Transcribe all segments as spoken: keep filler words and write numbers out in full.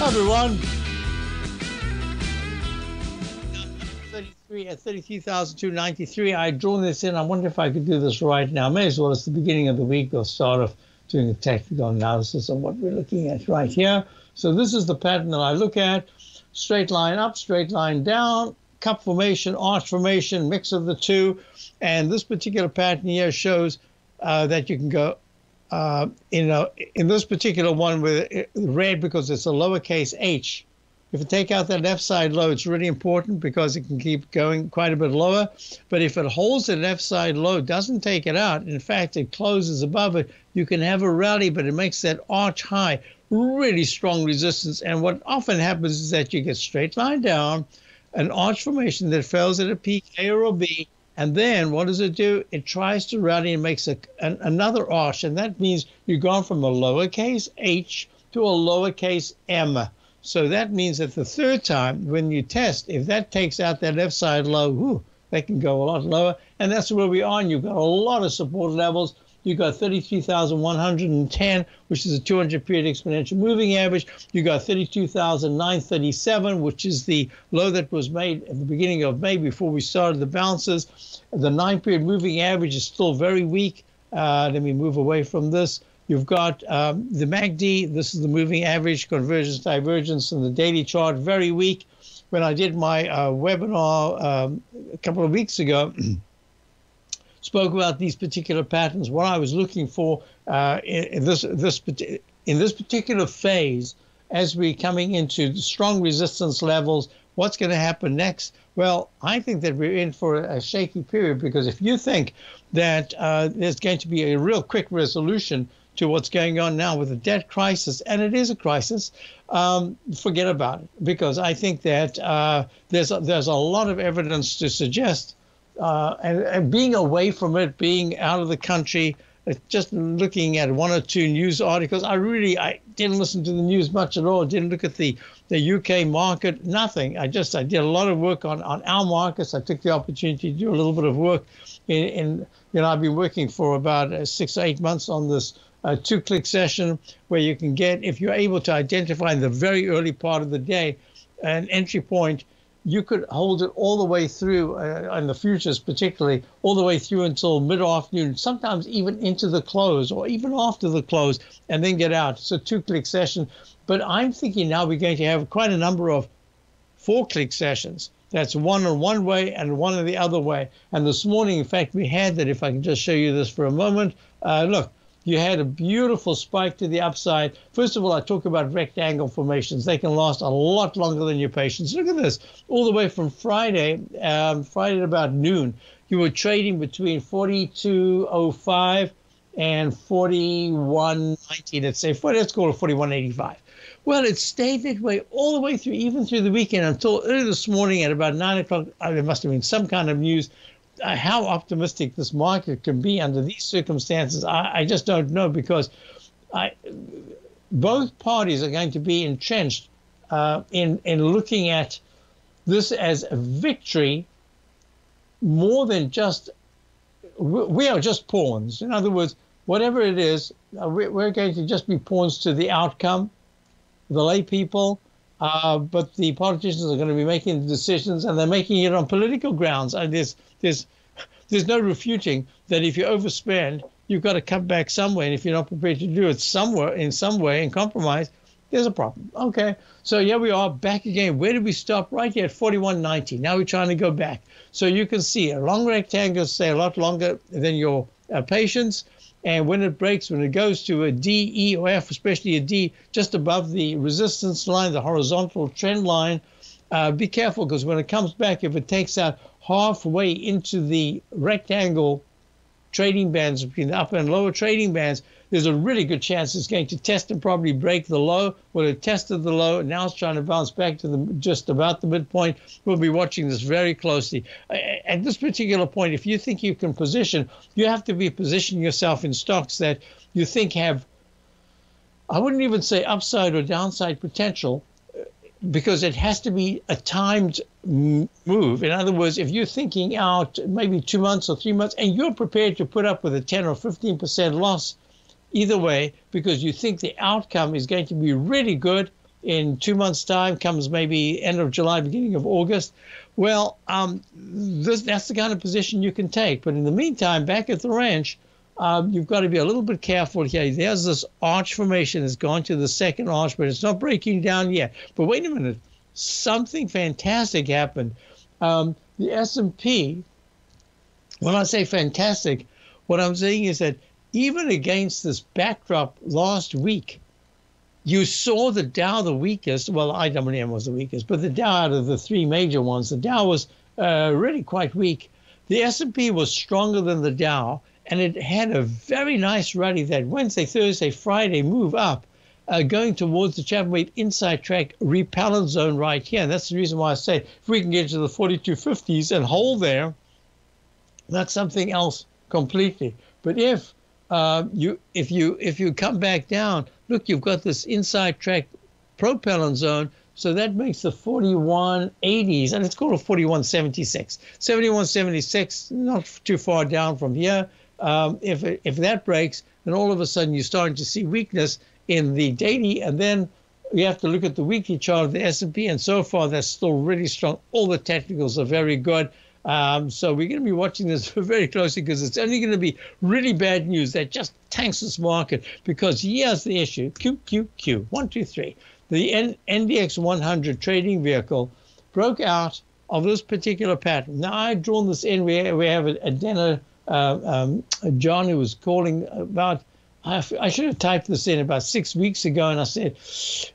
Hi, everyone. At thirty-three thousand two hundred ninety-three, I drawn this in. I wonder if I could do this right now. May as well. It's the beginning of the week. I'll start off doing a technical analysis on what we're looking at right here. So this is the pattern that I look at. Straight line up, straight line down, cup formation, arch formation, mix of the two. And this particular pattern here shows uh, that you can go Uh, in, a, in this particular one with red because it's a lowercase h. If you take out that left side low, it's really important because it can keep going quite a bit lower. But if it holds the left side low, doesn't take it out, in fact, it closes above it, you can have a rally, but it makes that arch high, really strong resistance. And what often happens is that you get straight line down, an arch formation that fails at a peak, A or a B. And then what does it do? It tries to rally and makes a, an, another arch. And that means you've gone from a lowercase h to a lowercase m. So that means that the third time when you test, if that takes out that left side low, whew, that can go a lot lower. And that's where we are. And you've got a lot of support levels. You've got thirty-three thousand one hundred ten, which is a two hundred period exponential moving average. You've got thirty-two thousand nine hundred thirty-seven, which is the low that was made at the beginning of May before we started the bounces. The nine period moving average is still very weak. Uh, let me move away from this. You've got um, the M A C D. This is the moving average convergence divergence in the daily chart, very weak. When I did my uh, webinar um, a couple of weeks ago, spoke about these particular patterns. What I was looking for uh, in, in this this in this particular phase, as we're coming into strong resistance levels, what's going to happen next? Well, I think that we're in for a shaky period, because if you think that uh, there's going to be a real quick resolution to what's going on now with the debt crisis, and it is a crisis, um, forget about it, because I think that uh, there's a, there's a lot of evidence to suggest. Uh, and, and being away from it, being out of the country, uh, just looking at one or two news articles. I really, I didn't listen to the news much at all. Didn't look at the, the U K market, nothing. I just, I did a lot of work on, on our markets. I took the opportunity to do a little bit of work. In, in you know, I've been working for about uh, six or eight months on this uh, two-click session where you can get, if you're able to identify in the very early part of the day, an entry point. You could hold it all the way through, uh, in the futures particularly, all the way through until mid-afternoon, sometimes even into the close or even after the close, and then get out. It's a two-click session. But I'm thinking now we're going to have quite a number of four-click sessions. That's one in one way and one in the other way. And this morning, in fact, we had that. If I can just show you this for a moment. Uh, look. You had a beautiful spike to the upside. First of all, I talk about rectangle formations. They can last a lot longer than your patience. Look at this. All the way from Friday, um, Friday at about noon, you were trading between forty-two oh five and forty-one ninety. Let's say, let's call it forty-one eighty-five. Well, it stayed that way all the way through, even through the weekend, until early this morning at about nine o'clock. Oh, there must have been some kind of news. Uh, how optimistic this market can be under these circumstances, I, I just don't know, because I, both parties are going to be entrenched uh, in, in looking at this as a victory more than just, we, we are just pawns. In other words, whatever it is, uh, we, we're going to just be pawns to the outcome, the lay people. Uh, but the politicians are going to be making the decisions, and they're making it on political grounds. And there's, there's, there's no refuting that if you overspend, you've got to cut back somewhere. And if you're not prepared to do it somewhere, in some way, and compromise, there's a problem. Okay, so here we are back again. Where did we stop? Right here at forty-one ninety. Now we're trying to go back. So you can see a long rectangle stay a lot longer than your uh, patience. And when it breaks, when it goes to a D, E, or F, especially a D, just above the resistance line, the horizontal trend line, uh, be careful, because when it comes back, if it takes out halfway into the rectangle trading bands, between the upper and lower trading bands, there's a really good chance it's going to test and probably break the low. Well, it tested the low. Now it's trying to bounce back to the just about the midpoint. We'll be watching this very closely. At this particular point, if you think you can position, you have to be positioning yourself in stocks that you think have, I wouldn't even say upside or downside potential, because it has to be a timed move. In other words, if you're thinking out maybe two months or three months and you're prepared to put up with a ten or fifteen percent loss either way because you think the outcome is going to be really good in two months' time, comes maybe end of July, beginning of August, well, um, this, that's the kind of position you can take. But in the meantime, back at the ranch, Um, you've got to be a little bit careful here. There's this arch formation that's gone to the second arch, but it's not breaking down yet. But wait a minute, something fantastic happened. Um, the S and P, when I say fantastic, what I'm saying is that even against this backdrop last week, you saw the Dow the weakest. Well, I W M was the weakest, but the Dow out of the three major ones, the Dow was uh, really quite weak. The S and P was stronger than the Dow. And it had a very nice rally that Wednesday, Thursday, Friday move up, uh, going towards the Chapman Wave inside track repellent zone right here. And that's the reason why I say if we can get to the forty-two fifties and hold there, that's something else completely. But if uh, you if you if you come back down, look, you've got this inside track propellant zone. So that makes the forty-one eighties, and it's called a forty-one seventy-six. seventy-one seventy-six, not too far down from here. Um, if, if that breaks, then all of a sudden you're starting to see weakness in the daily, and then you have to look at the weekly chart of the S and P, and so far that's still really strong. All the technicals are very good. Um, so we're going to be watching this very closely because it's only going to be really bad news that just tanks this market, because here's the issue. Q Q Q, one, two, three. The N D X one hundred trading vehicle broke out of this particular pattern. Now, I've drawn this in. We, we have a, a dinner. Uh, um, John, who was calling about, I, I should have typed this in about six weeks ago, and I said,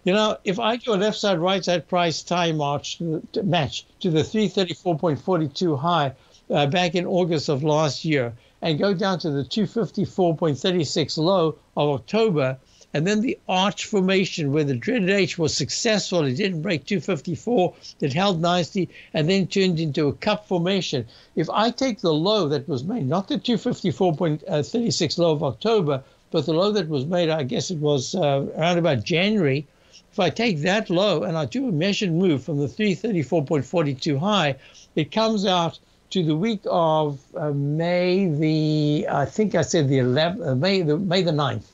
you know, if I do a left side, right side price tie match to the, to match to the three thirty-four forty-two high uh, back in August of last year and go down to the two fifty-four thirty-six low of October, and then the arch formation where the dreaded H was successful, it didn't break two fifty-four, it held nicely, and then turned into a cup formation. If I take the low that was made, not the two fifty-four thirty-six low of October, but the low that was made, I guess it was uh, around about January, if I take that low and I do a measured move from the three thirty-four forty-two high, it comes out to the week of uh, May the, I think I said the eleventh, uh, May, the, May the ninth.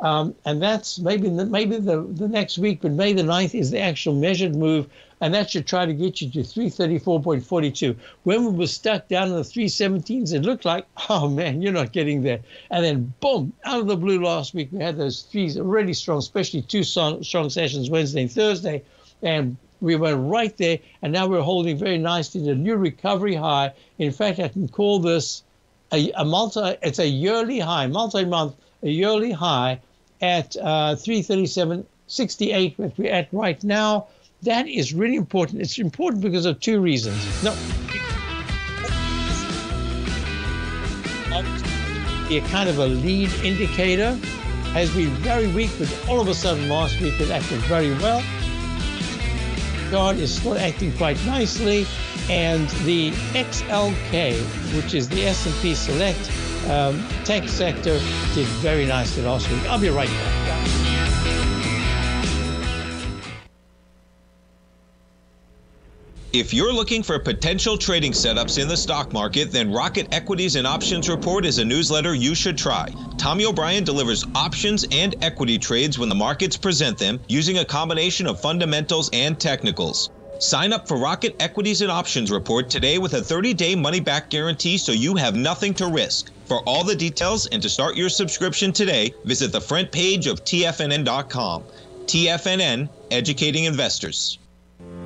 Um, and that's maybe the, maybe the, the next week, but May the ninth is the actual measured move, and that should try to get you to three thirty-four forty-two. When we were stuck down in the three seventeens, it looked like, oh, man, you're not getting there. And then, boom, out of the blue last week, we had those three really strong, especially two strong sessions, Wednesday and Thursday, and we went right there, and now we're holding very nicely the new recovery high. In fact, I can call this a, a multi, it's a yearly high, multi-month, a yearly high, at uh, three thirty-seven sixty-eight, which we're at right now. That is really important. It's important because of two reasons. No, a kind of a lead indicator has been very weak, but all of a sudden last week it acted very well. God is still acting quite nicely, and the X L K, which is the S and P Select, Um, tech sector did very nicely last week. I'll be right back. If you're looking for potential trading setups in the stock market, then Rocket Equities and Options Report is a newsletter you should try. Tommy O'Brien delivers options and equity trades when the markets present them, using a combination of fundamentals and technicals. Sign up for Rocket Equities and Options Report today with a thirty-day money-back guarantee, so you have nothing to risk. For all the details and to start your subscription today, visit the front page of T F N N dot com. T F N N, educating investors.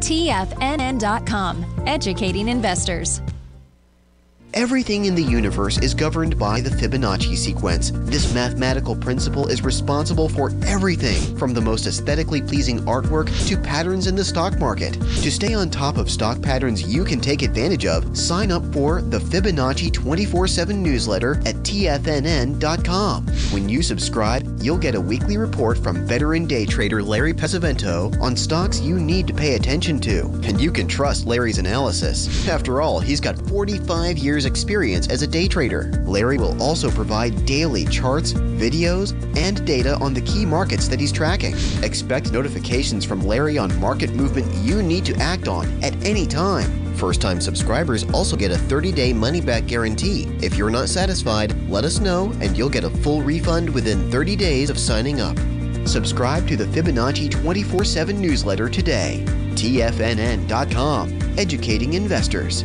T F N N dot com, educating investors. Everything in the universe is governed by the Fibonacci sequence. This mathematical principle is responsible for everything from the most aesthetically pleasing artwork to patterns in the stock market. To stay on top of stock patterns you can take advantage of, sign up for the Fibonacci twenty-four seven newsletter at T F N N dot com. When you subscribe, you'll get a weekly report from veteran day trader Larry Pesavento on stocks you need to pay attention to. And you can trust Larry's analysis. After all, he's got forty-five years experience as a day trader. Larry will also provide daily charts, videos, and data on the key markets that he's tracking. Expect notifications from Larry on market movement you need to act on at any time. First-time subscribers also get a thirty day money-back guarantee. If you're not satisfied, let us know and you'll get a full refund within thirty days of signing up. Subscribe to the Fibonacci twenty-four seven newsletter today. T F N N dot com, educating investors.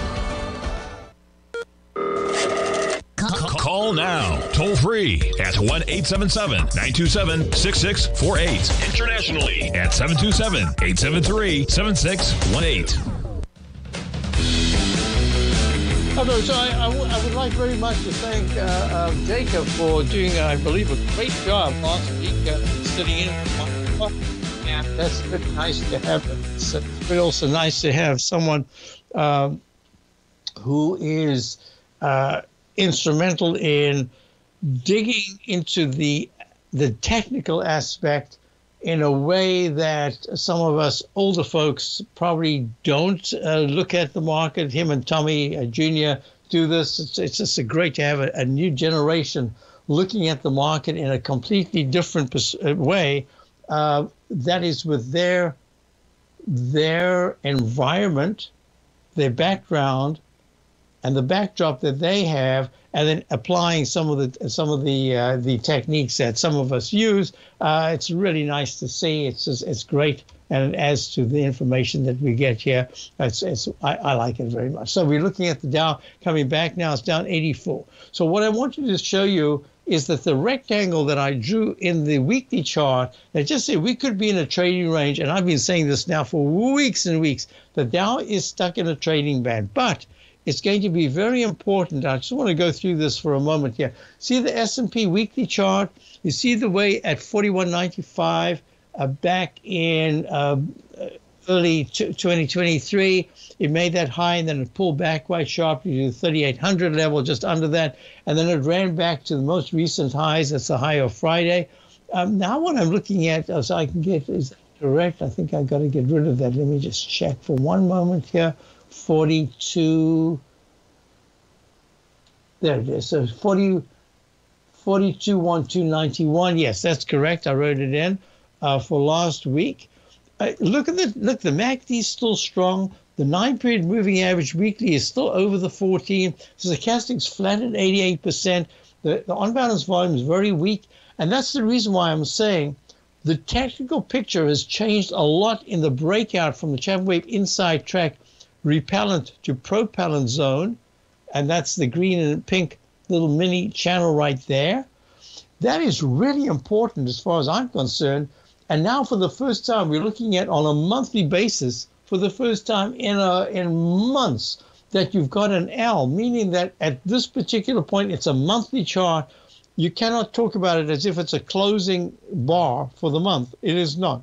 Call now, toll free at one eight seven seven, nine two seven, six six four eight. Internationally at seven two seven, eight seven three, seven six one eight. Hello, so I, I, w I would like very much to thank uh, uh, Jacob for doing, I believe, a great job last week, uh, sitting in on the and that's been nice to have. It's been also nice to have someone uh, who is Uh, instrumental in digging into the the technical aspect in a way that some of us older folks probably don't uh, look at the market. Him and Tommy uh, Junior do this. It's, it's just a great to have a, a new generation looking at the market in a completely different way. Uh, that is with their their environment, their background, and the backdrop that they have, and then applying some of the some of the uh, the techniques that some of us use. Uh, it's really nice to see. It's just, it's great, and as to the information that we get here, it's, it's I, I like it very much. So we're looking at the Dow coming back now. It's down eighty-four. So what I wanted to show you is that the rectangle that I drew in the weekly chart, that just said we could be in a trading range, and I've been saying this now for weeks and weeks. The Dow is stuck in a trading band, but it's going to be very important. I just want to go through this for a moment here. See the S and P weekly chart. You see the way at forty-one ninety-five uh, back in uh, early twenty twenty-three. It made that high and then it pulled back quite sharply to the thirty-eight hundred level, just under that. And then it ran back to the most recent highs. That's the high of Friday. Um, now what I'm looking at, oh, so I can get, is that correct? I think I've got to get rid of that. Let me just check for one moment here. forty-two, there it is, so forty, forty-two, twelve ninety-one, yes, that's correct, I wrote it in uh, for last week. Uh, look at the, look, the M A C D is still strong, the nine period moving average weekly is still over the fourteen, so stochastic's flat at eighty-eight percent, the, the on-balance volume is very weak, and that's the reason why I'm saying the technical picture has changed a lot in the breakout from the Chapman Wave inside track repellent to propellant zone and that's the green and pink little mini channel right there. That is really important as far as I'm concerned. And now for the first time, we're looking at on a monthly basis, for the first time in, a, in months, that you've got an L, meaning that at this particular point, it's a monthly chart. You cannot talk about it as if it's a closing bar for the month. It is not.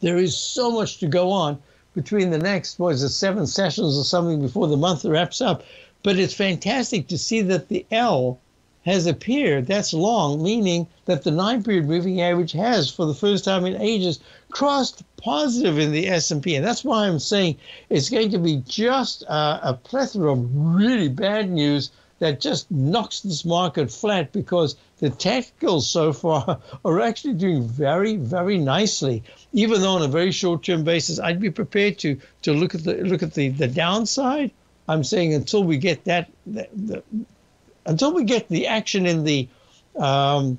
There is so much to go on between the next, what is it, seven sessions or something before the month wraps up. But it's fantastic to see that the L has appeared. That's long, meaning that the nine-period moving average has, for the first time in ages, crossed positive in the S and P. And that's why I'm saying it's going to be just a, a plethora of really bad news that just knocks this market flat, because the technicals so far are actually doing very, very nicely. Even though on a very short-term basis, I'd be prepared to to look at the look at the the downside. I'm saying until we get that, that the, until we get the action in the um,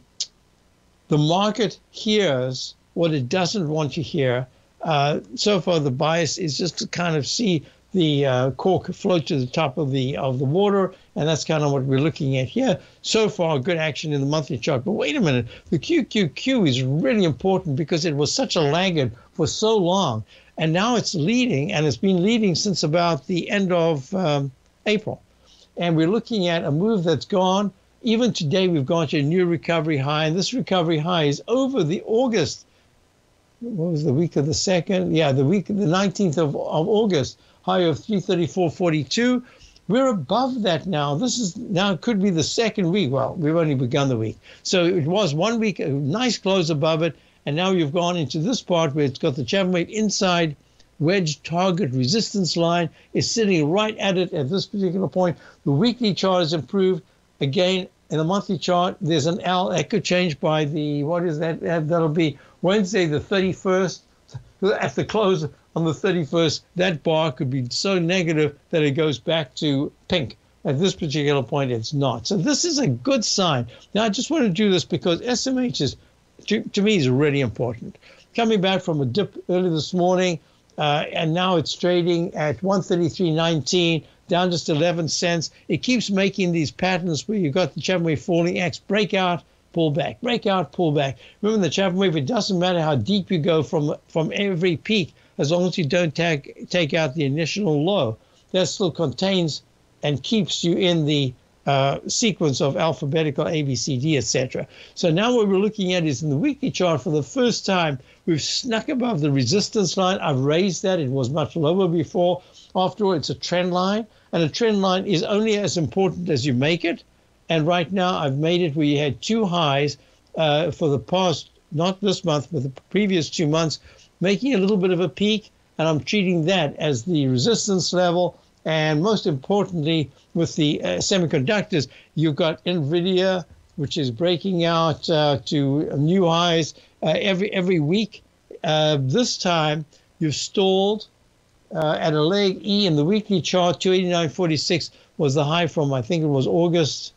the market hears what it doesn't want to hear. Uh, so far, the bias is just to kind of see the uh, cork float to the top of the of the water, and that's kind of what we're looking at here. So far, good action in the monthly chart. But wait a minute, the Q Q Q is really important because it was such a laggard for so long, and now it's leading, and it's been leading since about the end of um, April. And we're looking at a move that's gone. Even today, we've gone to a new recovery high, and this recovery high is over the August. What was the week of the second? Yeah, the week, the nineteenth of, of August. High of three thirty-four forty-two. We're above that now. This is now could be the second week. Well, we've only begun the week. So it was one week, a nice close above it. And now you've gone into this part where it's got the Chapman Wave inside wedge target resistance line. It's sitting right at it at this particular point. The weekly chart has improved. Again, in the monthly chart, there's an L. That could change by the, what is that? That'll be Wednesday the thirty-first. At the close on the thirty-first, that bar could be so negative that it goes back to pink. At this particular point, it's not. So this is a good sign. Now, I just want to do this because S M H is, to, to me, is really important. Coming back from a dip early this morning, uh, and now it's trading at one thirty-three nineteen, down just eleven cents. It keeps making these patterns where you've got the Chapman Wave falling axe breakout, pullback, breakout, pullback. Remember the Chapman Wave, it doesn't matter how deep you go from, from every peak, as long as you don't take, take out the initial low. That still contains and keeps you in the uh, sequence of alphabetical A, B, C, D, et cetera. So now what we're looking at is in the weekly chart, for the first time, we've snuck above the resistance line. I've raised that. It was much lower before. After all, it's a trend line, and a trend line is only as important as you make it. And right now, I've made it where you had two highs uh, for the past, not this month, but the previous two months, making a little bit of a peak. And I'm treating that as the resistance level. And most importantly, with the uh, semiconductors, you've got Nvidia, which is breaking out uh, to new highs uh, every, every week. Uh, this time, you've stalled uh, at a leg E in the weekly chart. Two eighty-nine forty-six was the high from, I think it was August.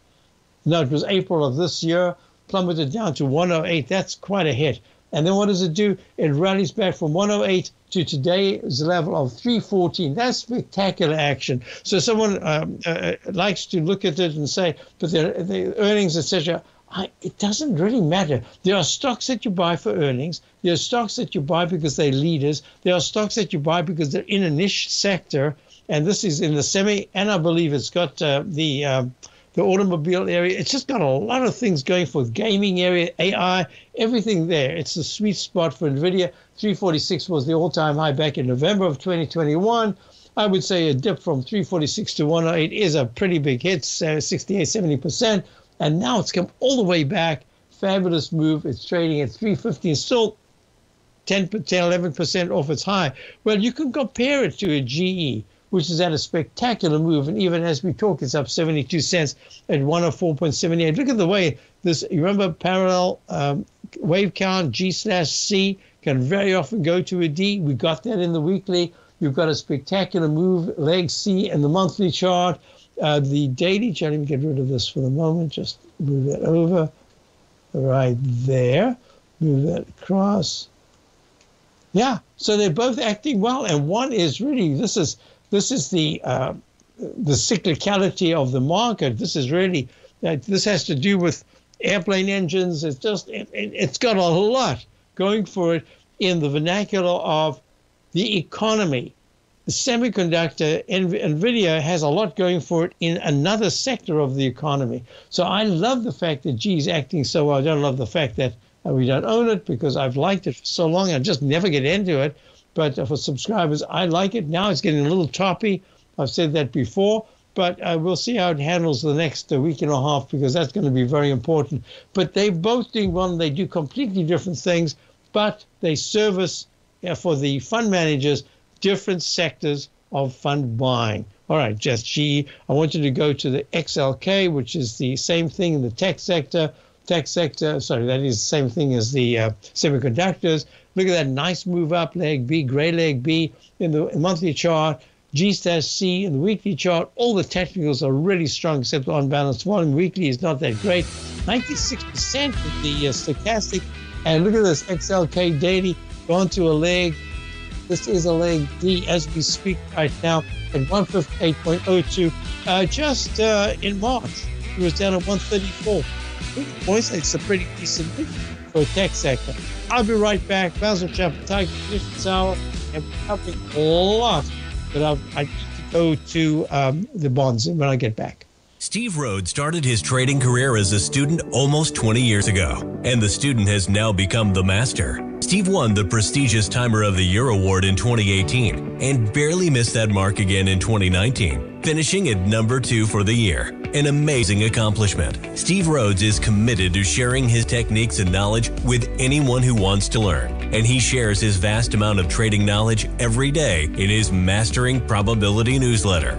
No, it was April of this year, plummeted down to one oh eight. That's quite a hit. And then what does it do? It rallies back from one oh eight to today's level of three fourteen. That's spectacular action. So someone um, uh, likes to look at it and say, but the, the earnings, et cetera, I, it doesn't really matter. There are stocks that you buy for earnings. There are stocks that you buy because they're leaders. There are stocks that you buy because they're in a niche sector. And this is in the semi, and I believe it's got uh, the... Um, the automobile area. It's just got a lot of things going for it. Gaming area, A I, everything there. It's the sweet spot for Nvidia. three forty-six was the all-time high back in November of twenty twenty-one. I would say a dip from three forty-six to one oh eight is a pretty big hit, sixty-eight, seventy percent. And now it's come all the way back. Fabulous move. It's trading at three fifty. It's still ten, eleven percent off its high. Well, you can compare it to a G E, which is at a spectacular move. And even as we talk, it's up seventy-two cents at one oh four seventy-eight. Look at the way this, you remember parallel um, wave count, G slash C, can very often go to a D. We got that in the weekly. You've got a spectacular move, leg C in the monthly chart. Uh, the daily chart, let me get rid of this for the moment. Just move that over right there. Move that across. Yeah, so they're both acting well. And one is really, this is, This is the uh, the cyclicality of the market. This is really, uh, this has to do with airplane engines. It's just, it, it, it's got a lot going for it in the vernacular of the economy. The semiconductor, Nvidia has a lot going for it in another sector of the economy. So I love the fact that G is acting so well. I don't love the fact that we don't own it, because I've liked it for so long. I just never get into it. But for subscribers, I like it. Now it's getting a little choppy. I've said that before, but uh, we'll see how it handles the next uh, week and a half, because that's going to be very important. But they both do one. They do completely different things, but they service uh, for the fund managers different sectors of fund buying. All right, Jess G, I want you to go to the X L K, which is the same thing in the tech sector. Tech sector, sorry, that is the same thing as the uh, semiconductors. Look at that nice move up, leg B, gray leg B in the monthly chart. G slash C in the weekly chart. All the technicals are really strong, except the unbalanced volume. Weekly is not that great. ninety-six percent of the uh, stochastic. And look at this X L K daily gone to a leg. This is a leg D as we speak right now at one fifty-eight point oh two. Uh, just uh, in March, it was down at one thirty-four. Boys, it's a pretty decent move for a tech sector. I'll be right back. Basil Chapman, Tiger Conditions Hour, and we're covering a lot. But I've, I need to go to um, the bonds when I get back. Steve Rhodes started his trading career as a student almost twenty years ago, and the student has now become the master. Steve won the prestigious Timer of the Year award in twenty eighteen and barely missed that mark again in twenty nineteen, finishing at number two for the year. An amazing accomplishment. Steve Rhodes is committed to sharing his techniques and knowledge with anyone who wants to learn, and he shares his vast amount of trading knowledge every day in his Mastering Probability newsletter.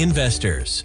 investors.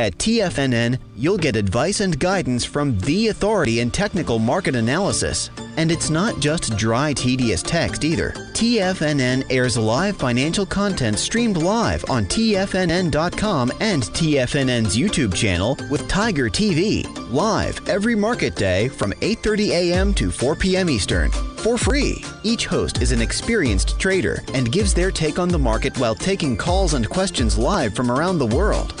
At T F N N, you'll get advice and guidance from the authority in technical market analysis. And it's not just dry, tedious text either. T F N N airs live financial content streamed live on T F N N dot com and T F N N's YouTube channel with Tiger T V, live every market day from eight thirty a m to four p m Eastern, for free. Each host is an experienced trader and gives their take on the market while taking calls and questions live from around the world.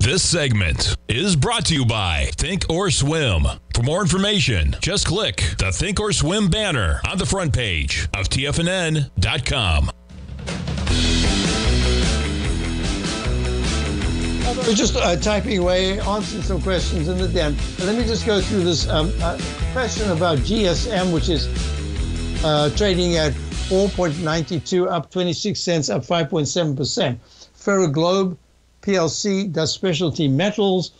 This segment is brought to you by Thinkorswim. For more information, just click the Thinkorswim banner on the front page of T F N N dot com. We're just uh, typing away, answering some questions in the den. But let me just go through this um, uh, question about G S M, which is uh, trading at four point nine two, up twenty-six cents, up five point seven percent. Ferroglobe P L C does specialty metals.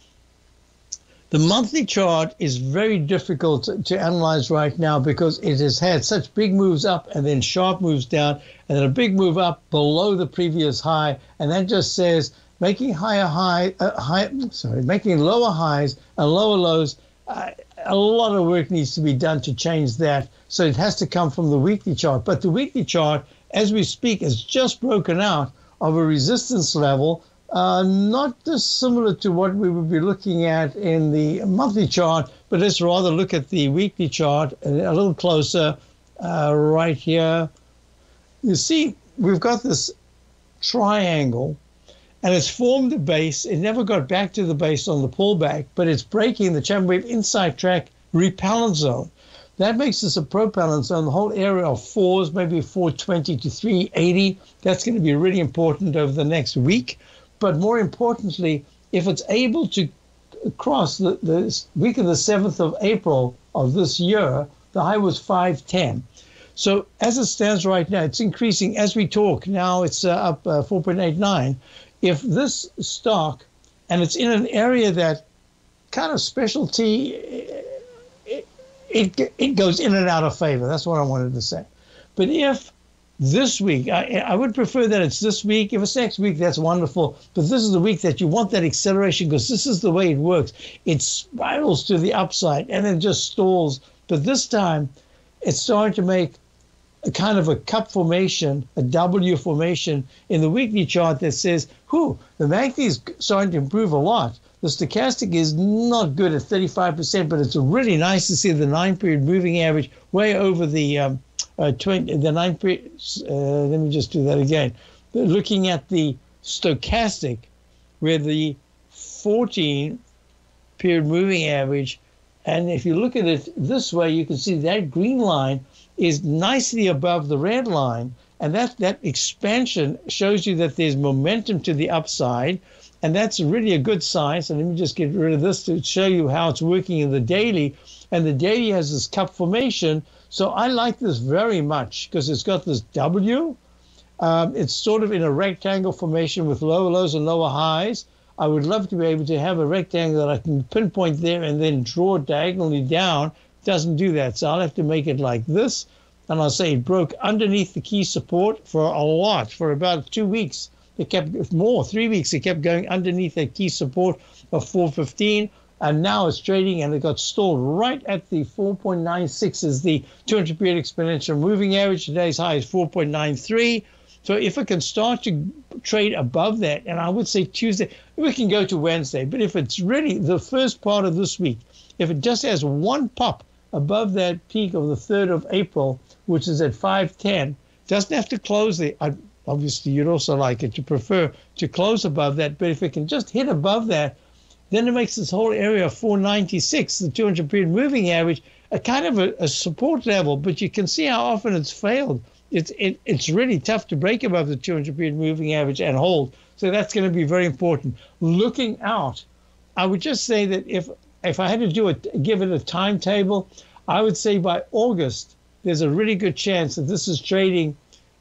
The monthly chart is very difficult to analyze right now because it has had such big moves up and then sharp moves down and then a big move up below the previous high, and that just says making higher high, uh, high sorry, making lower highs and lower lows. Uh, a lot of work needs to be done to change that, so it has to come from the weekly chart. But the weekly chart, as we speak, has just broken out of a resistance level. Uh, not dissimilar to what we would be looking at in the monthly chart, but let's rather look at the weekly chart a little closer. Uh, right here, you see we've got this triangle, and it's formed a base. It never got back to the base on the pullback, but it's breaking the Chapman Wave inside track repellent zone. That makes this a propellant zone, the whole area of fours, maybe four twenty to three eighty. That's going to be really important over the next week. But more importantly, if it's able to cross the, the week of the seventh of April of this year, the high was five ten. So as it stands right now, it's increasing as we talk. Now it's uh, up uh, four point eight nine. If this stock, and it's in an area that kind of specialty, it, it, it goes in and out of favor. That's what I wanted to say. But if this week, I, I would prefer that it's this week. If it's next week, that's wonderful. But this is the week that you want that acceleration, because this is the way it works. It spirals to the upside and then just stalls. But this time, it's starting to make a kind of a cup formation, a W formation in the weekly chart that says, whew, the M A C D is starting to improve a lot. The stochastic is not good at thirty-five percent, but it's really nice to see the nine-period moving average way over the um, Uh, twenty, the nine. Uh, let me just do that again. Looking at the stochastic, where the fourteen-period moving average, and if you look at it this way, you can see that green line is nicely above the red line, and that that expansion shows you that there's momentum to the upside, and that's really a good sign. So let me just get rid of this to show you how it's working in the daily, and the daily has this cup formation. So I like this very much because it's got this W. Um, it's sort of in a rectangle formation with lower lows and lower highs. I would love to be able to have a rectangle that I can pinpoint there and then draw diagonally down. It doesn't do that. So I'll have to make it like this. And I'll say it broke underneath the key support for a lot, for about two weeks. It kept more, three weeks. It kept going underneath that key support of four fifteen. And now it's trading, and it got stalled right at the four point nine six is the two hundred period exponential moving average. Today's high is four point nine three. So if it can start to trade above that, and I would say Tuesday, we can go to Wednesday. But if it's really the first part of this week, if it just has one pop above that peak of the third of April, which is at five ten, doesn't have to close there. I, obviously, you'd also like it to prefer to close above that. But if it can just hit above that, then it makes this whole area of four ninety-six, the two hundred period moving average, a kind of a, a support level. But you can see how often it's failed. It's it, it's really tough to break above the two hundred period moving average and hold. So that's going to be very important. Looking out, I would just say that if if I had to do it, give it a timetable, I would say by August, there's a really good chance that this is trading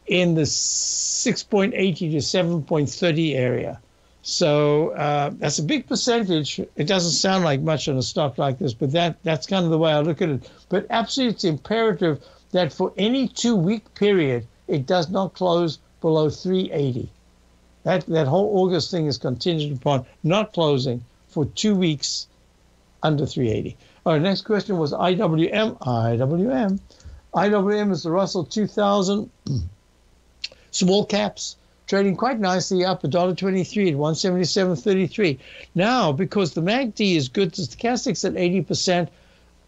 in the six point eight zero to seven point three zero area. So uh, that's a big percentage. It doesn't sound like much on a stock like this, but that that's kind of the way I look at it. But absolutely, it's imperative that for any two-week period, it does not close below three eighty. That that whole August thing is contingent upon not closing for two weeks under three eighty. All right, next question was I W M. I W M. I W M is the Russell two thousand. Small caps. Trading quite nicely up one dollar twenty-three at one seventy-seven thirty-three. Now, because the M A C D is good, the stochastic's at eighty percent,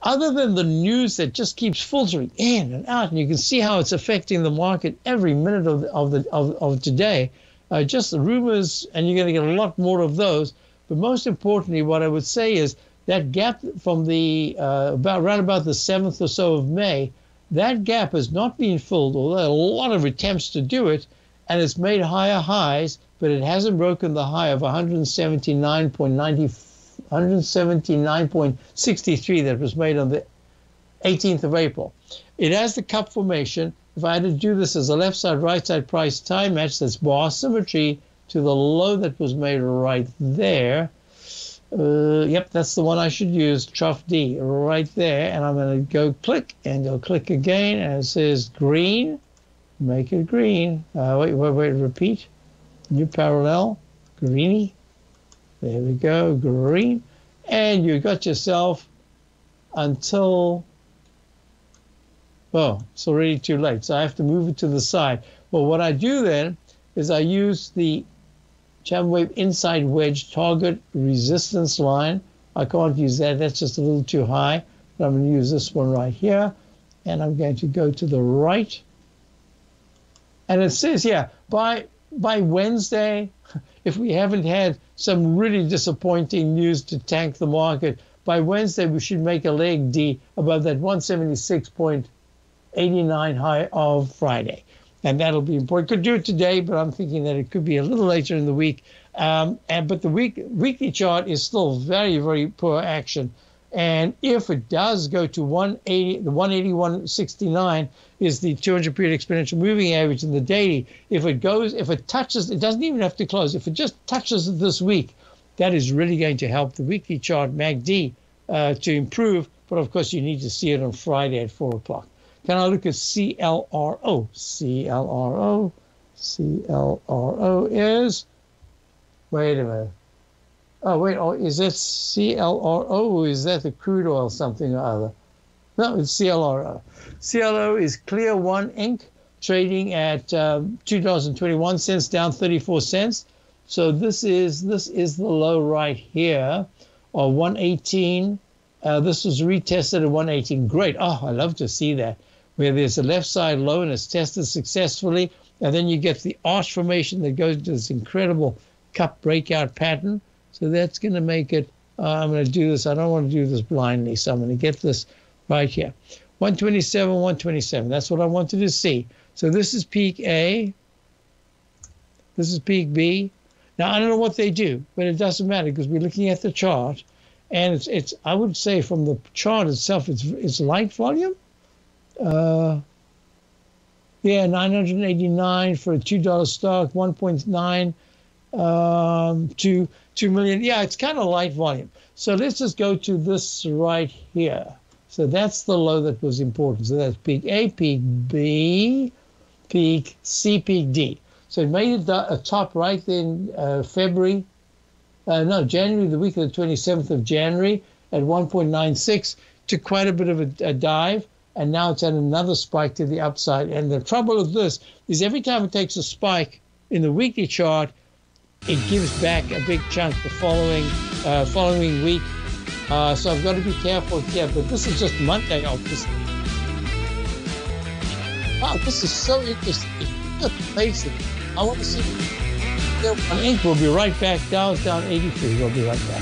other than the news that just keeps filtering in and out, and you can see how it's affecting the market every minute of, of, the, of, of today, uh, just the rumors, and you're going to get a lot more of those. But most importantly, what I would say is that gap from the, uh, about right about the seventh or so of May, that gap has not been filled, although a lot of attempts to do it. And it's made higher highs, but it hasn't broken the high of one seventy-nine point sixty-three that was made on the eighteenth of April. It has the cup formation. If I had to do this as a left side, right side price time match, that's bar symmetry to the low that was made right there. Uh, yep, that's the one I should use, Trough D, right there. And I'm going to go click and go click again. And it says green, make it green. Uh, wait, wait, wait, repeat. New parallel, greeny. There we go, green. And you got yourself until... Oh, it's already too late, so I have to move it to the side. Well, what I do then is I use the Chapman Wave inside wedge target resistance line. I can't use that, that's just a little too high. But I'm going to use this one right here, and I'm going to go to the right. And it says, yeah, by, by Wednesday, if we haven't had some really disappointing news to tank the market, by Wednesday we should make a leg D above that one seventy-six point eight eighty-nine high of Friday, and that'll be important. Could do it today, but I'm thinking that it could be a little later in the week. Um, and but the week, weekly chart is still very, very poor action, and if it does go to one eighty, the one eighty-one sixty-nine is the two hundred period exponential moving average in the daily. If it goes, if it touches, it doesn't even have to close. If it just touches this week, that is really going to help the weekly chart M A C D uh, to improve. But of course, you need to see it on Friday at four o'clock. Can I look at C L R O? C L R O, C L R O is, wait a minute. Oh, wait, oh, is that C L R O or is that the crude oil something or other? No, it's C L R O. C L O is Clear One Incorporated, trading at um, two dollars and twenty-one cents, down thirty-four cents. So this is, this is the low right here of one eighteen. Uh, this was retested at one eighteen. Great. Oh, I love to see that, where there's a left side low and it's tested successfully. And then you get the arch formation that goes into this incredible cup breakout pattern. So that's going to make it, uh, I'm going to do this. I don't want to do this blindly. So I'm going to get this right here. one twenty-seven, one twenty-seven. That's what I wanted to see. So this is peak A. This is peak B. Now, I don't know what they do, but it doesn't matter because we're looking at the chart. And it's, it's, I would say from the chart itself, it's, it's light volume. Uh, yeah, nine eighty-nine for a two dollar stock, one point nine um, to two million. Yeah, it's kind of light volume. So let's just go to this right here. So that's the low that was important. So that's peak A, peak B, peak C, peak D. So it made a top right in uh, February. Uh, no, January, the week of the twenty-seventh of January at one point nine six, took quite a bit of a, a dive, and now it's at another spike to the upside. And the trouble with this is every time it takes a spike in the weekly chart, it gives back a big chunk the following uh, following week. Uh, so I've got to be careful here, but this is just Monday of this. Wow, this is so interesting. Just basic. I want to see... I think we'll be right back. Dow's down eighty-three. We'll be right back.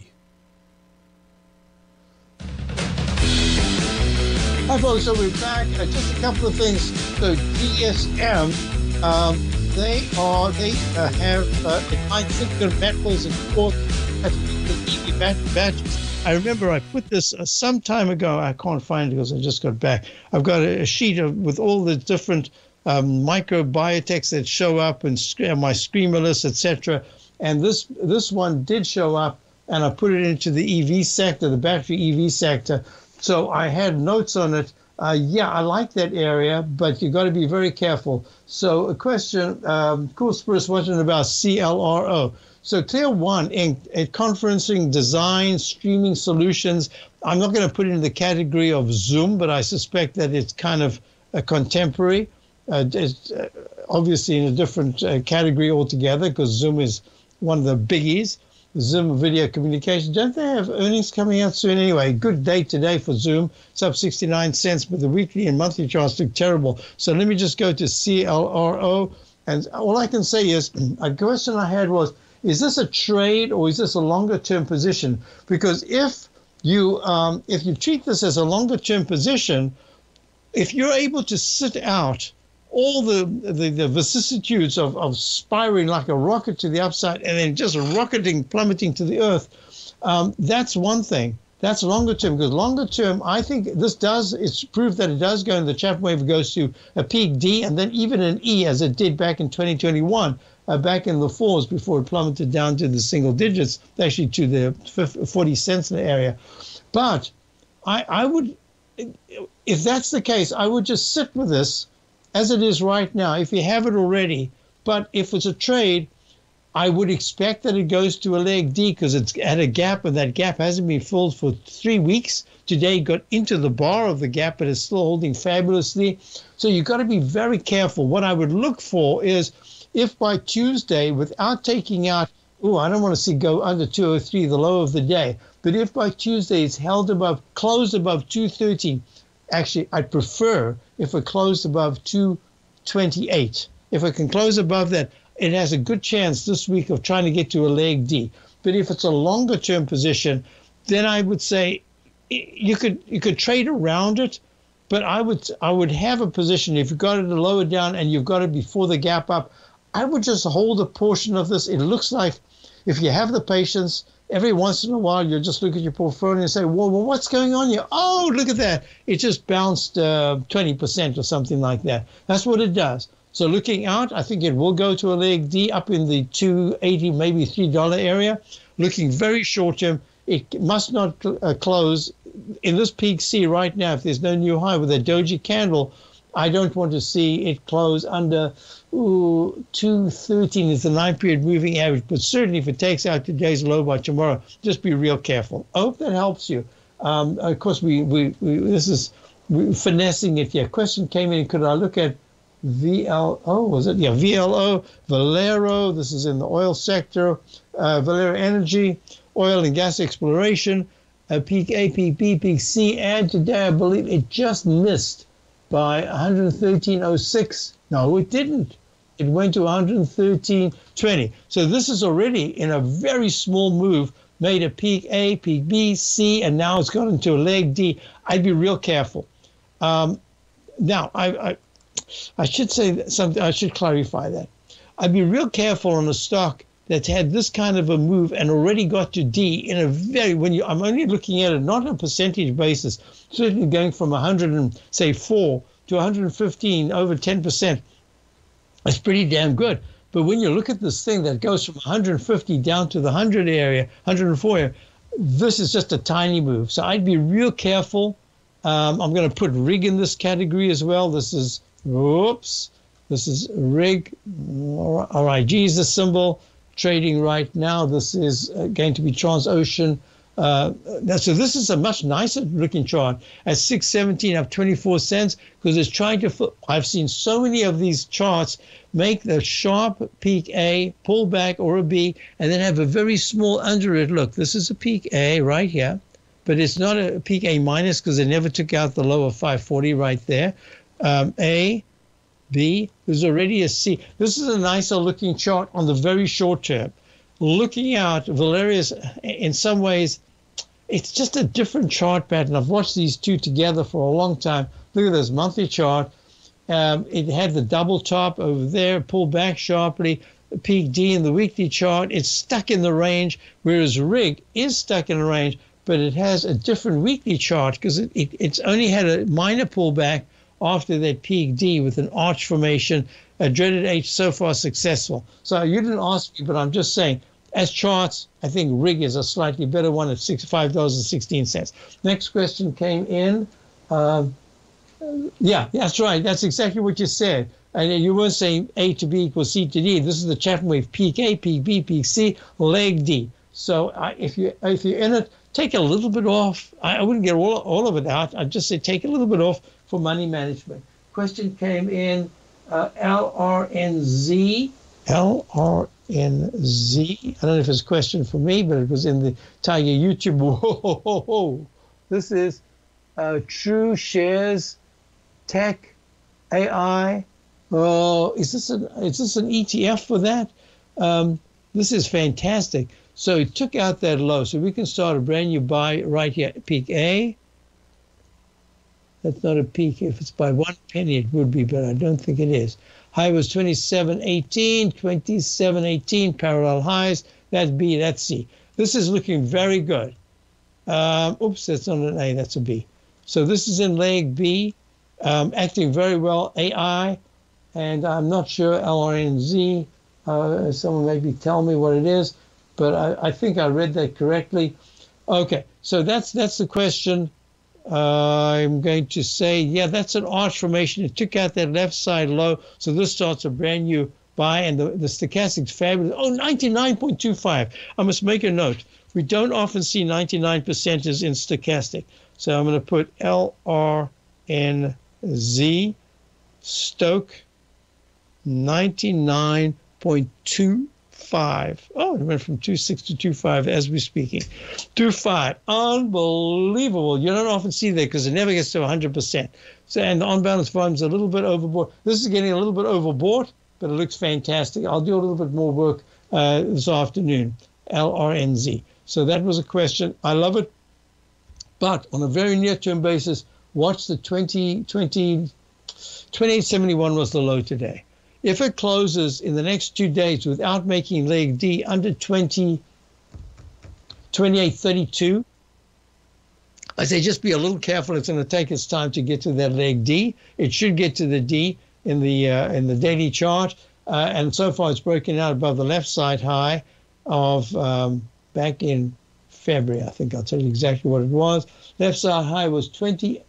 Hi folks, so we're back. Uh, just a couple of things. So D S M, um, They are, they uh, have uh, defined significant metals and quartz as easy batches. I remember I put this uh, some time ago. I can't find it because I just got back. I've got a, a sheet of, with all the different um, microbiotechs that show up and sc my screamer list, et cetera. And this, this one did show up, and I put it into the E V sector, the battery E V sector. So I had notes on it. Uh, yeah, I like that area, but you've got to be very careful. So a question, um, Cool Spruce watching about C L R O. So Tier one, in, in conferencing, design, streaming solutions. I'm not going to put it in the category of Zoom, but I suspect that it's kind of a contemporary. Uh, it's uh, obviously in a different uh, category altogether because Zoom is one of the biggies. Zoom video communication. Don't they have earnings coming out soon? Anyway, good day today for Zoom. It's up sixty-nine cents, but the weekly and monthly charts look terrible. So let me just go to C L R O. And all I can say is, a question I had was, is this a trade or is this a longer-term position? Because if you, um, if you treat this as a longer-term position, if you're able to sit out all the, the, the vicissitudes of, of spiraling like a rocket to the upside and then just rocketing, plummeting to the earth, um, that's one thing. That's longer term, because longer term, I think this does, it's proof that it does go in the Chapman Wave, goes to a peak D and then even an E as it did back in twenty twenty-one, uh, back in the fours before it plummeted down to the single digits, actually to the forty cents in the area. But I, I would, if that's the case, I would just sit with this as it is right now, if you have it already. But if it's a trade, I would expect that it goes to a leg D because it's at a gap, and that gap hasn't been filled for three weeks. Today it got into the bar of the gap, but it's still holding fabulously. So you've got to be very careful. What I would look for is if by Tuesday, without taking out, oh, I don't want to see go under two oh three, the low of the day, but if by Tuesday it's held above, closed above two thirteen, actually, I'd prefer if it closed above two twenty-eight. If it can close above that, it has a good chance this week of trying to get to a leg D. But if it's a longer-term position, then I would say you could you could trade around it. But I would I would have a position if you've got it to lower down and you've got it before the gap up. I would just hold a portion of this. It looks like if you have the patience. Every once in a while, you just look at your portfolio and say, well, well what's going on here? Oh, look at that. It just bounced uh, twenty percent or something like that. That's what it does. So looking out, I think it will go to a leg D up in the two eighty, maybe three dollar area. Looking very short term, it must not cl uh, close. In this peak C right now, if there's no new high with a doji candle, I don't want to see it close under ooh, two thirteen is the nine period moving average. But certainly if it takes out today's low by tomorrow, just be real careful. I hope that helps you. Um, of course, we, we, we this is we're finessing it here. Question came in, could I look at V L O? Was it? Yeah, V L O, Valero. This is in the oil sector. Uh, Valero Energy, oil and gas exploration, uh, peak A P B, peak C. And today, I believe it just missed by one thirteen oh six. No, it didn't. It went to one thirteen twenty. So this is already in a very small move, made a peak A, peak B, C, and now it's gone into a leg D. I'd be real careful. Um, now, I, I, I should say something. I should clarify that. I'd be real careful on a stock that's had this kind of a move and already got to D in a very, when you, I'm only looking at it not on a percentage basis, certainly going from one hundred and say four to one hundred fifteen, over ten percent, that's pretty damn good. But when you look at this thing that goes from one hundred fifty down to the one hundred area, one hundred four area, this is just a tiny move. So I'd be real careful. Um, I'm going to put rig in this category as well. This is, whoops, this is rig, R I G is the symbol. Trading right now, this is going to be Transocean. Uh, so this is a much nicer looking chart at six seventeen up twenty-four cents, because it's trying to, I've seen so many of these charts make the sharp peak A, pull back or a B, and then have a very small under it. Look, this is a peak A right here, but it's not a peak A minus because it never took out the lower five forty right there. Um, A, B, there's already a C. This is a nicer looking chart on the very short term. Looking out, Valerius, in some ways, it's just a different chart pattern. I've watched these two together for a long time. Look at this monthly chart. Um, it had the double top over there, pull back sharply, peak D in the weekly chart. It's stuck in the range, whereas rig is stuck in the range, but it has a different weekly chart because it, it, it's only had a minor pullback after that peak D with an arch formation, a dreaded H, so far successful. So you didn't ask me, but I'm just saying, as charts, I think rig is a slightly better one at five dollars and sixteen cents. Next question came in. Uh, yeah, that's right. That's exactly what you said. And you weren't saying A to B equals C to D. This is the Chapman wave, peak A, peak B, peak C, leg D. So uh, if, you, if you're in it, take a little bit off. I, I wouldn't get all, all of it out. I'd just say take a little bit off for money management. Question came in, uh, L R N Z. L R N Z. I don't know if it's a question for me, but it was in the Tiger YouTube. Whoa, ho, ho, ho. This is uh, True Shares Tech A I. Oh, is this an, is this an E T F for that? Um, this is fantastic. So it took out that low. So we can start a brand new buy right here, peak A. That's not a peak. If it's by one penny, it would be, but I don't think it is. High was twenty-seven eighteen, twenty-seven eighteen, parallel highs. That's B, that's C. This is looking very good. Um, oops, that's not an A, that's a B. So this is in leg B, um, acting very well, A I, and I'm not sure L R N Z. Uh, someone maybe tell me what it is, but I, I think I read that correctly. Okay, so that's that's the question. Uh, I'm going to say, yeah, that's an arch formation. It took out that left side low. So this starts a brand new buy, and the, the stochastic's fabulous. Oh, ninety-nine point two five. I must make a note. We don't often see ninety-nine percenters in stochastic. So I'm going to put L R N Z, Stoke, ninety-nine point two five. Oh, it went from two six to two five as we're speaking. two five, unbelievable. You don't often see that because it never gets to one hundred percent. So, and the on-balance volume's a little bit overbought. This is getting a little bit overbought, but it looks fantastic. I'll do a little bit more work uh, this afternoon, L R N Z. So that was a question. I love it. But on a very near-term basis, watch the twenty-eight seventy-one was the low today. If it closes in the next two days without making leg D under twenty-eight thirty-two, I say just be a little careful. It's going to take its time to get to that leg D. It should get to the D in the uh, in the daily chart, uh, and so far it's broken out above the left side high of um, back in February. I think I'll tell you exactly what it was. Left side high was 20.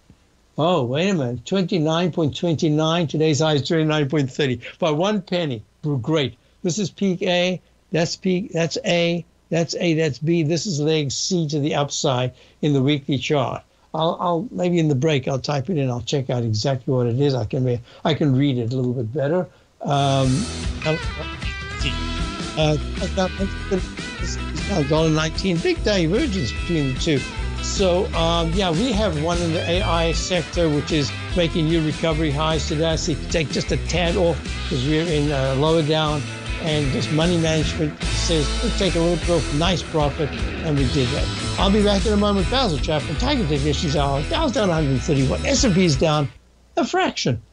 Oh, wait a minute. twenty-nine point two nine. Today's high is twenty-nine point three zero. By one penny. Great. This is peak A. That's peak. That's A. That's A. That's B. This is leg C to the upside in the weekly chart. I'll, I'll maybe in the break I'll type it in. I'll check out exactly what it is. I can I can read it a little bit better. Um, I'll, Uh, one dollar nineteen, big divergence between the two. So, um, yeah, we have one in the A I sector, which is making new recovery highs today. I see take just a tad off because we're in uh, lower down, and just money management says we'll take a little bit off, nice profit, and we did that. I'll be back in a moment. Basil Chapman, Tiger Tech Issues Hour. Dow's down one hundred thirty-one, S and P's down a fraction.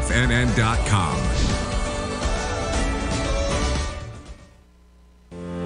N N dot com.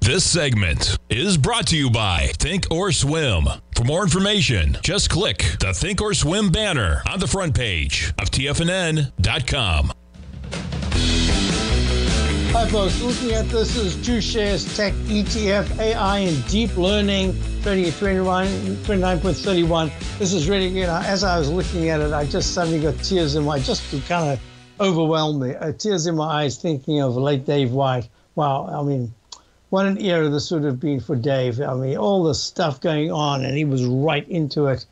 This segment is brought to you by Thinkorswim. For more information, just click the Thinkorswim banner on the front page of T F N N dot com. Hi folks, looking at this is two shares, tech, E T F, A I, and deep learning, trading at twenty-nine point three one. This is really, you know, as I was looking at it, I just suddenly got tears in my eyes, just to kind of overwhelm me. Uh, tears in my eyes thinking of late Dave White. Wow, I mean, what an era this would have been for Dave. I mean, all the stuff going on, and he was right into it.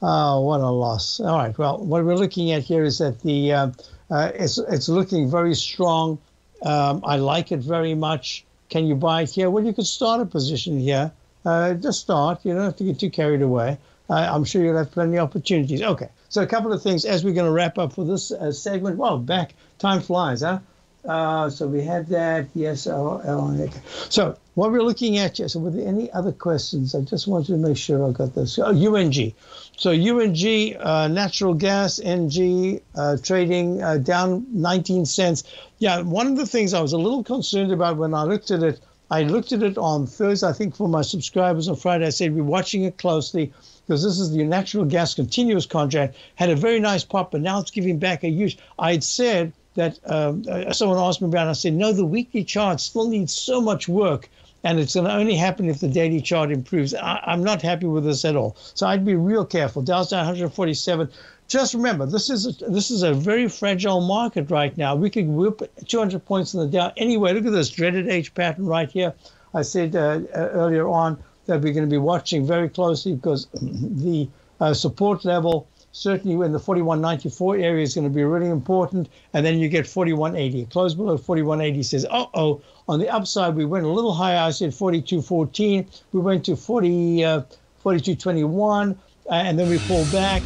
Oh, what a loss. All right, well, what we're looking at here is that the uh, uh, it's, it's looking very strong. Um, I like it very much. Can you buy it here? Well, you could start a position here. Uh, just start. You don't have to get too carried away. Uh, I'm sure you'll have plenty of opportunities. Okay, so a couple of things as we're going to wrap up for this uh, segment. Well, back, time flies, huh? Uh, so we had that, yes, L R N Z. So what we're looking at, yes, were there any other questions? I just wanted to make sure I got this. Oh, U N G. So U N G, uh, natural gas, N G, uh, trading uh, down nineteen cents. Yeah, one of the things I was a little concerned about when I looked at it, I looked at it on Thursday, I think, for my subscribers on Friday. I said, we're watching it closely because this is the natural gas continuous contract. Had a very nice pop, but now it's giving back a huge. I had said, that um, someone asked me about it. I said, no, the weekly chart still needs so much work, and it's going to only happen if the daily chart improves. I, I'm not happy with this at all. So I'd be real careful. Dow's down one forty-seven. Just remember, this is, a, this is a very fragile market right now. We could whip two hundred points in the Dow. Anyway, look at this dreaded H pattern right here. I said uh, earlier on that we're going to be watching very closely because the uh, support level certainly when the forty-one ninety-four area is going to be really important, and then you get forty-one eighty. Close below forty-one eighty says, uh-oh. On the upside, we went a little higher. I said forty-two fourteen. We went to forty, uh, forty-two twenty-one, uh, and then we pull back.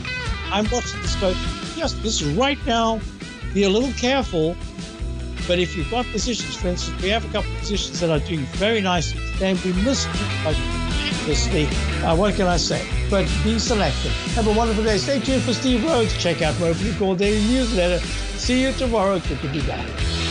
I'm watching this go. Yes, this is right now. Be a little careful, but if you've got positions, for instance, we have a couple of positions that are doing very nicely, then we missed Uh, what can I say? But be selective. Have a wonderful day. Stay tuned for Steve Rhodes. Check out my opening call daily newsletter. See you tomorrow. Good to be back.